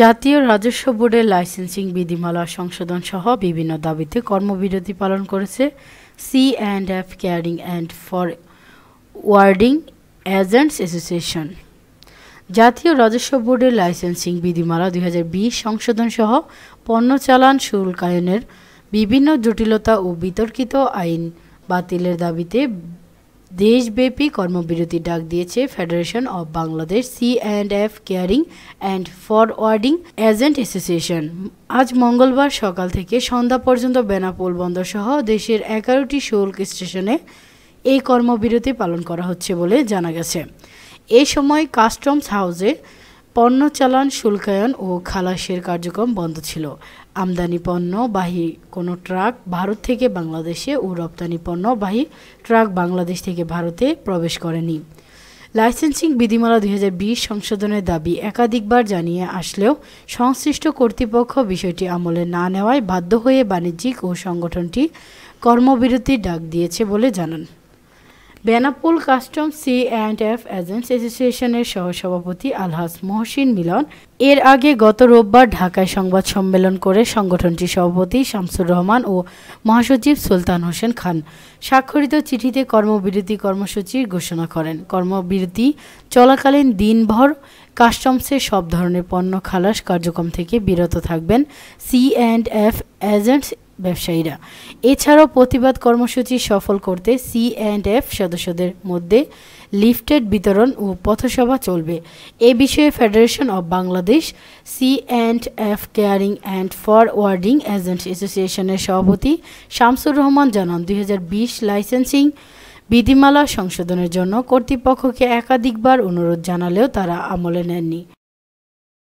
জাতীয় রাজস্ব বোর্ডের লাইসেন্সিং বিধিমালা সংশোধন সহ বিভিন্ন দাবিতে কর্মবিরতি পালন করেছে C and F carrying and forwarding agents association. জাতীয় রাজস্ব বোর্ডের লাইসেন্সিং বিধিমালা 2020 সংশোধন সহ পণ্য চালান শুল্কায়নের বিভিন্ন জটিলতা ও বিতর্কিত আইন বাতিলের দাবিতে দেশব্যাপী কর্মবিরতি ডাক দিয়েছে federation of Bangladesh C and F carrying and forwarding agent association. আজ মঙ্গলবার সকাল থেকে সন্ধ্যা পর্যন্ত বেনাপোল বন্দর সহ দেশের 11টি শুল্ক স্টেশনে এই কর্মবিরতি পালন করা হচ্ছে বলে জানা গেছে। এ সময় কাস্টমস হাউসে পণ্য চালান শুল্কায়ন ও খালাসের কার্যক্রম বন্ধ ছিল। আমদানি পণ্যবাহী কোনো ট্রাক ভারত থেকে বাংলাদেশে ও রপ্তানি পণ্যবাহী ট্রাক বাংলাদেশ থেকে ভারতে প্রবেশ করেনি। লাইসেন্সিং বিধিমালা 2020 সংশোধনের দাবি একাধিকবার জানিয়ে আসলেও সংশ্লিষ্ট কর্তৃপক্ষ বিষয়টি আমলে না নেওয়ায় বাধ্য হয়ে বাণিজ্যিক ও সংগঠনটি কর্মবিরতির ডাক দিয়েছে বলে জানান Benapole custom C and F agents অ্যাসোসিয়েশনের সহসভাপতি আলহাজ মহসিন মিলন। এর আগে গত রোববার ঢাকায় সংবাদ সম্মেলন করে সংগঠনটির সভাপতি শামসুর রহমান ও মহাসচিব সুলতান হোসেন খান স্বাক্ষরিত চিঠিতে কর্মবিরতি কর্মসূচির ঘোষণা করেন। কর্মবিরতি চলাকালীন দিনভর কাস্টমসের সব ধরনের পণ্য খালাস কার্যক্রম থেকে বিরত থাকবেন সি অ্যান্ড এফ এজেন্টস ব্যবসায়ীরা। এছাড়াও প্রতিবাদ কর্মসূচি সফল করতে সি অ্যান্ড এফ সদস্যদের মধ্যে লিফলেট বিতরণ ও পথসভা চলবে। এ বিষয়ে federation of Bangladesh C and F carrying and forwarding agents অ্যাসোসিয়েশনের সভাপতি শামসুর রহমান জানান, 2020 লাইসেন্সিং বিধিমালা সংশোধনের জন্য কর্তৃপক্ষকে একাধিকবার অনুরোধ জানালেও তারা আমলে নেননি।